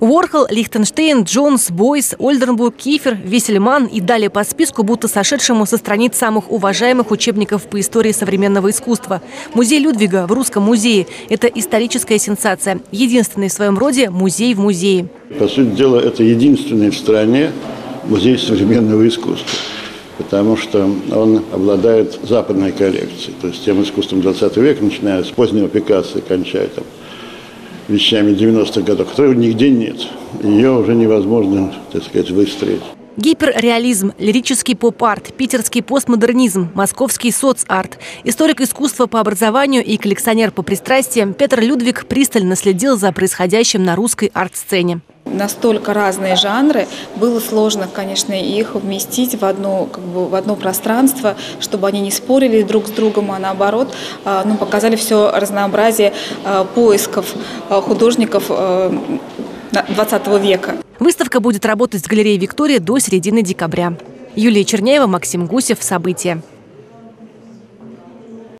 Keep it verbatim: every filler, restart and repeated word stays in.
Уорхол, Лихтенштейн, Джонс, Бойс, Ольденбург, Кифер, Вессельман и далее по списку, будто сошедшему со страниц самых уважаемых учебников по истории современного искусства. Музей Людвига в Русском музее – это историческая сенсация. Единственный в своем роде музей в музее. По сути дела, это единственный в стране музей современного искусства, потому что он обладает западной коллекцией, то есть тем искусством двадцатого века, начиная с позднего Пикассо и кончая там вещами девяностых годов, которой нигде нет. Ее уже невозможно, так сказать, выстроить. Гиперреализм, лирический поп-арт, питерский постмодернизм, московский соцарт. Историк искусства по образованию и коллекционер по пристрастиям Петр Людвиг пристально следил за происходящим на русской арт-сцене. Настолько разные жанры, было сложно, конечно, их вместить в одно, как бы, в одно пространство, чтобы они не спорили друг с другом, а наоборот, ну, показали все разнообразие поисков художников двадцатого века. Выставка будет работать в галерее Виктория до середины декабря. Юлия Чернеева, Максим Гусев. События.